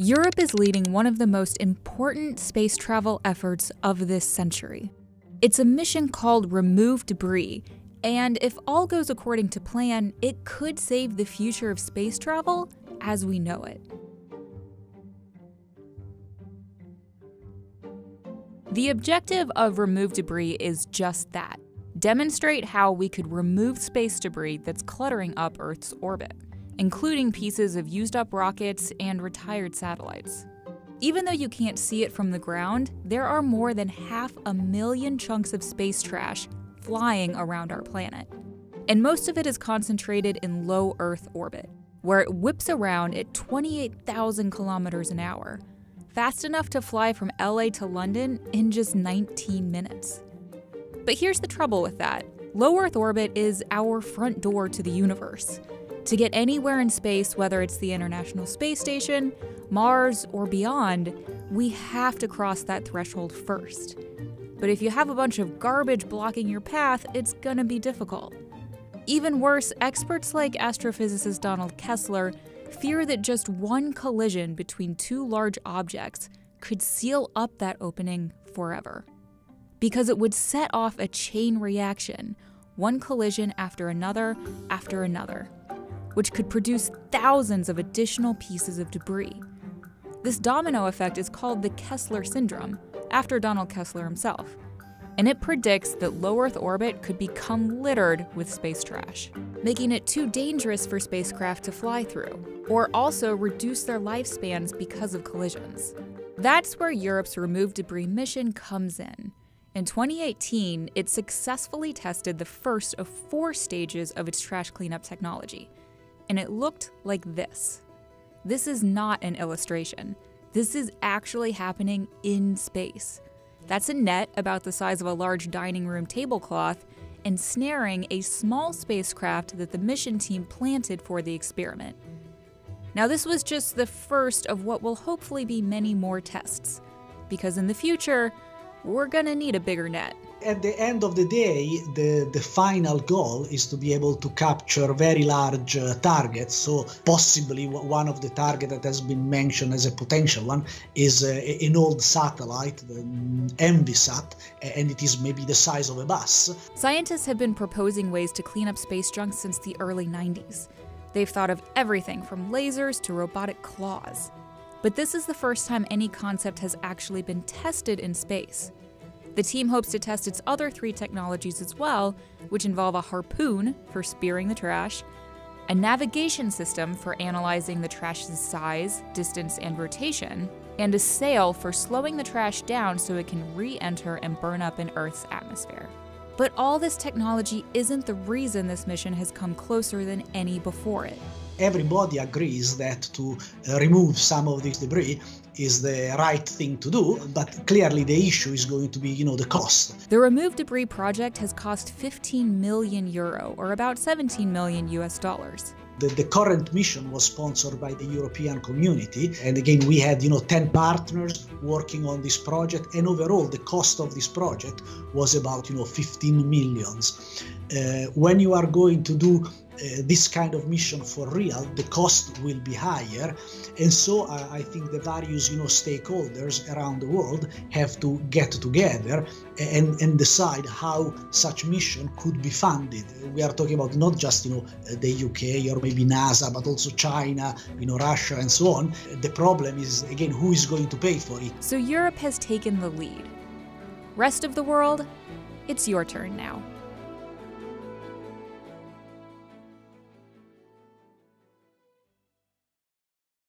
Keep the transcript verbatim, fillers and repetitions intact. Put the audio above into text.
Europe is leading one of the most important space travel efforts of this century. It's a mission called Remove Debris, and if all goes according to plan, it could save the future of space travel as we know it. The objective of Remove Debris is just that: demonstrate how we could remove space debris that's cluttering up Earth's orbit, including pieces of used-up rockets and retired satellites. Even though you can't see it from the ground, there are more than half a million chunks of space trash flying around our planet. And most of it is concentrated in low Earth orbit, where it whips around at twenty-eight thousand kilometers an hour, fast enough to fly from L A to London in just nineteen minutes. But here's the trouble with that. Low Earth orbit is our front door to the universe. To get anywhere in space, whether it's the International Space Station, Mars, or beyond, we have to cross that threshold first. But if you have a bunch of garbage blocking your path, it's gonna be difficult. Even worse, experts like astrophysicist Donald Kessler fear that just one collision between two large objects could seal up that opening forever, because it would set off a chain reaction, one collision after another after another, which could produce thousands of additional pieces of debris. This domino effect is called the Kessler syndrome, after Donald Kessler himself, and it predicts that low Earth orbit could become littered with space trash, making it too dangerous for spacecraft to fly through, or also reduce their lifespans because of collisions. That's where Europe's Remove Debris mission comes in. In twenty eighteen, it successfully tested the first of four stages of its trash cleanup technology, and it looked like this. This is not an illustration. This is actually happening in space. That's a net about the size of a large dining room tablecloth ensnaring a small spacecraft that the mission team planted for the experiment. Now, this was just the first of what will hopefully be many more tests, because in the future, we're gonna need a bigger net. At the end of the day, the, the final goal is to be able to capture very large uh, targets. So possibly one of the targets that has been mentioned as a potential one is uh, an old satellite, the Envisat, and it is maybe the size of a bus. Scientists have been proposing ways to clean up space junk since the early nineties. They've thought of everything from lasers to robotic claws. But this is the first time any concept has actually been tested in space. The team hopes to test its other three technologies as well, which involve a harpoon for spearing the trash, a navigation system for analyzing the trash's size, distance, and rotation, and a sail for slowing the trash down so it can re-enter and burn up in Earth's atmosphere. But all this technology isn't the reason this mission has come closer than any before it. Everybody agrees that to remove some of this debris is the right thing to do, but clearly the issue is going to be, you know, the cost. The Remove Debris project has cost fifteen million euro, or about seventeen million U S dollars. The, the current mission was sponsored by the European Community, and again we had, you know, ten partners working on this project, and overall the cost of this project was about, you know, fifteen millions. Uh, when you are going to do Uh, this kind of mission for real, the cost will be higher, and so uh, I think the various, you know, stakeholders around the world have to get together and, and decide how such mission could be funded. We are talking about not just, you know, the U K or maybe NASA, but also China, you know, Russia, and so on. The problem is, again, who is going to pay for it? So Europe has taken the lead. Rest of the world, it's your turn now.